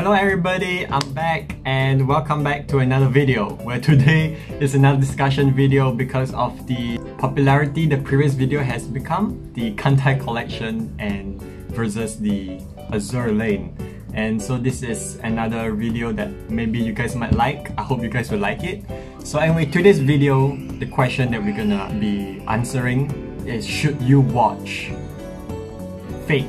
Hello everybody, I'm back and welcome back to another video where today is another discussion video because of the popularity the previous video has become, the Kantai Collection and versus the Azur Lane. And so this is another video that maybe you guys might like. I hope you guys will like it. So anyway, today's video, the question that we're gonna be answering is, should you watch Fate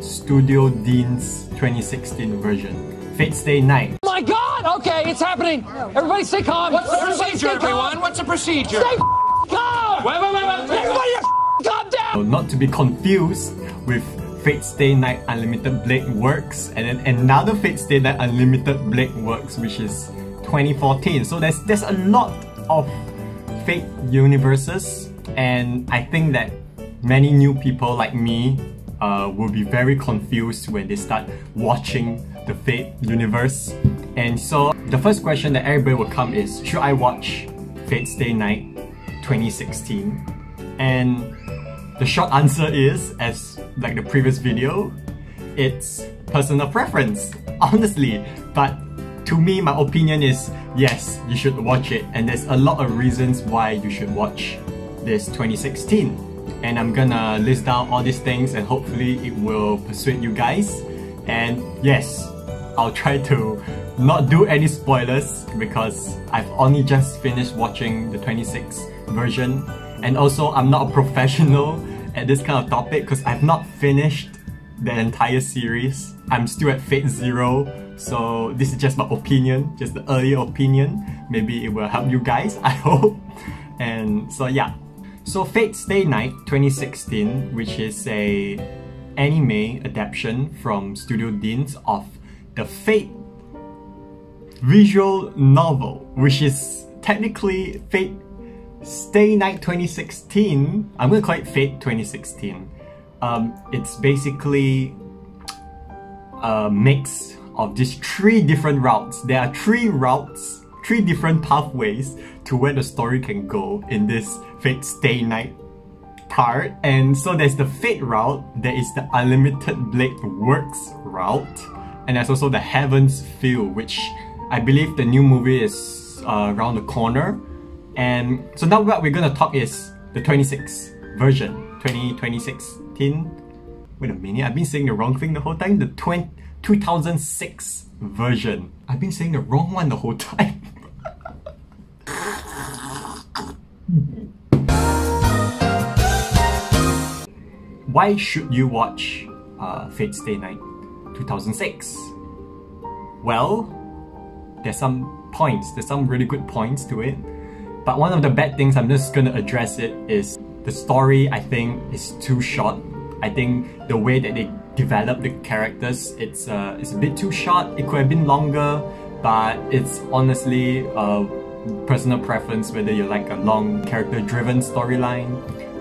Studio Deen's 2016 version, Fate/Stay Night? Oh my God! Okay, it's happening. Everybody, stay calm. What's the procedure, everyone? What's the procedure? Stay calm. Wait. Everybody, calm down. Not to be confused with Fate/Stay Night Unlimited Blade Works, and then another Fate/Stay Night Unlimited Blade Works, which is 2014. So there's a lot of Fate universes, and I think that many new people like me will be very confused when they start watching the Fate universe. And so the first question that everybody will come is, should I watch Fate/Stay Night 2016? And the short answer is, as like the previous video, it's personal preference, honestly. But to me, my opinion is yes, you should watch it, and there's a lot of reasons why you should watch this 2016. And I'm gonna list down all these things and hopefully it will persuade you guys. And yes, I'll try to not do any spoilers because I've only just finished watching the 2016 version. And also, I'm not a professional at this kind of topic because I've not finished the entire series. I'm still at Fate Zero, so this is just my opinion, just the earlier opinion. Maybe it will help you guys, I hope. And so yeah. So Fate/Stay Night 2016, which is an anime adaptation from Studio Deen of the Fate visual novel, which is technically Fate/Stay Night 2016. I'm gonna call it Fate 2016. It's basically a mix of these three different routes. There are three routes, three different pathways to where the story can go in this Fate/Stay Night part. And so there's the Fate route, there is the Unlimited Blade Works route, and there's also the Heaven's Field, which I believe the new movie is around the corner. And so now what we're gonna talk is the 2016 version, 2016. Wait a minute, I've been saying the wrong thing the whole time. The 2006 version. I've been saying the wrong one the whole time. Why should you watch Fate/Stay Night 2006? Well, there's some points, there's some really good points to it. But one of the bad things, I'm just gonna address it, is the story, I think, is too short. I think the way that they develop the characters, it's a bit too short. It could have been longer, but it's honestly personal preference whether you like a long character-driven storyline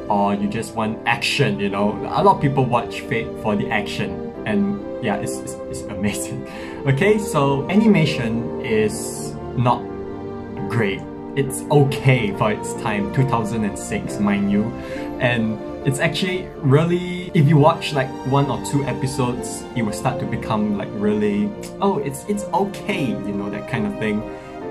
or you just want action, you know. A lot of people watch Fate for the action, and yeah, it's amazing. Okay, so animation is not great. It's okay for its time, 2006, mind you. And it's actually really, if you watch like one or two episodes, it will start to become like really, oh, it's okay, you know, that kind of thing.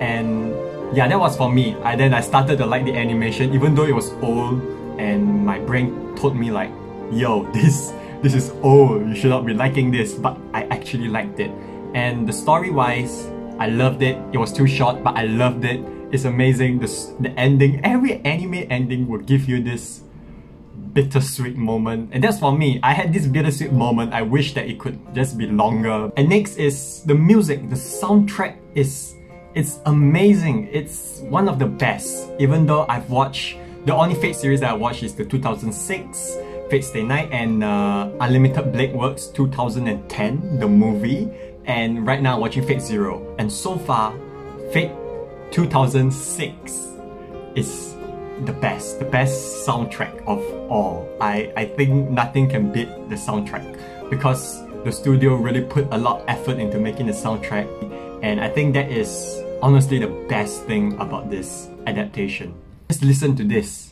And yeah, that was for me. Then I started to like the animation, even though it was old, and my brain told me like, yo, this is old, you should not be liking this, but I actually liked it. And the story-wise, I loved it. It was too short, but I loved it. It's amazing. The ending, every anime ending will give you this bittersweet moment, and that's for me. I had this bittersweet moment. I wish that it could just be longer. And next is the music. The soundtrack is amazing. It's one of the best. Even though I've watched, the only Fate series that I watched is the 2006 Fate/Stay Night and Unlimited Blade Works 2010, the movie. And right now I'm watching Fate Zero, and so far Fate 2006 is the best soundtrack of all. I think nothing can beat the soundtrack because the studio really put a lot of effort into making the soundtrack, and I think that is honestly the best thing about this adaptation. Just listen to this.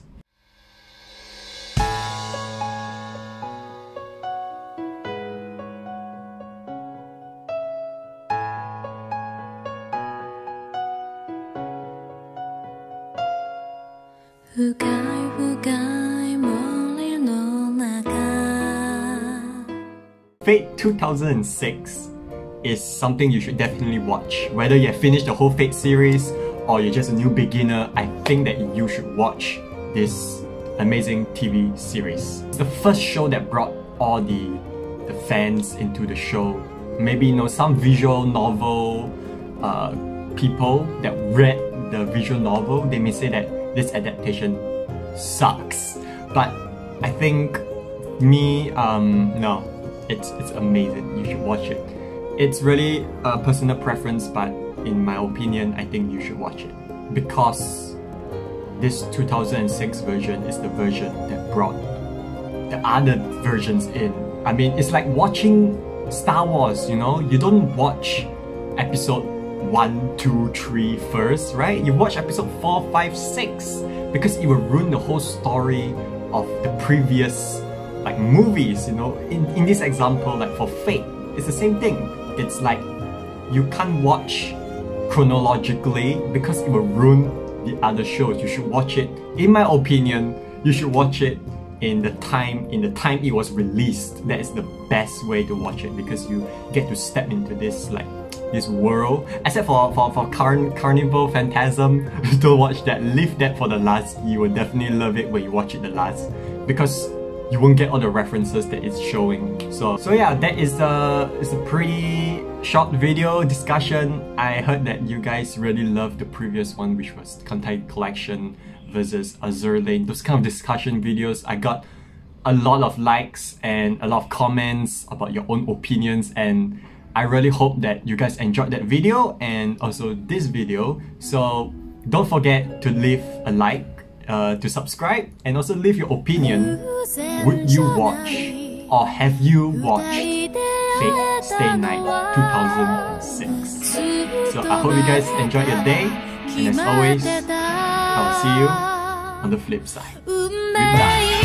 Fate 2006 is something you should definitely watch. Whether you have finished the whole Fate series or you're just a new beginner, I think that you should watch this amazing TV series. It's the first show that brought all the fans into the show. Maybe, you know, some visual novel people that read the visual novel, they may say that this adaptation sucks. But I think me, no, it's amazing. You should watch it. It's really a personal preference, but in my opinion, I think you should watch it because this 2006 version is the version that brought the other versions in. I mean, it's like watching Star Wars, you know? You don't watch episode 1, 2, 3 first, right? You watch episode 4, 5, 6 because it will ruin the whole story of the previous like movies, you know? In this example, like for Fate, it's the same thing. It's like you can't watch chronologically because it will ruin the other shows. You should watch it, in my opinion, you should watch it in the time it was released. That is the best way to watch it because you get to step into this like this world. Except for Carnival Phantasm, don't watch that. Leave that for the last. You will definitely love it when you watch it the last because you won't get all the references that it's showing. So yeah, that is a pretty short video discussion. I heard that you guys really loved the previous one, which was Kantai Collection versus Azur Lane. Those kind of discussion videos, I got a lot of likes and a lot of comments about your own opinions, and I really hope that you guys enjoyed that video and also this video. So don't forget to leave a like, to subscribe, and also leave your opinion. Would you watch or have you watched Fate/Stay Night 2006? So I hope you guys enjoy your day, and as always, I'll see you on the flip side. Goodbye.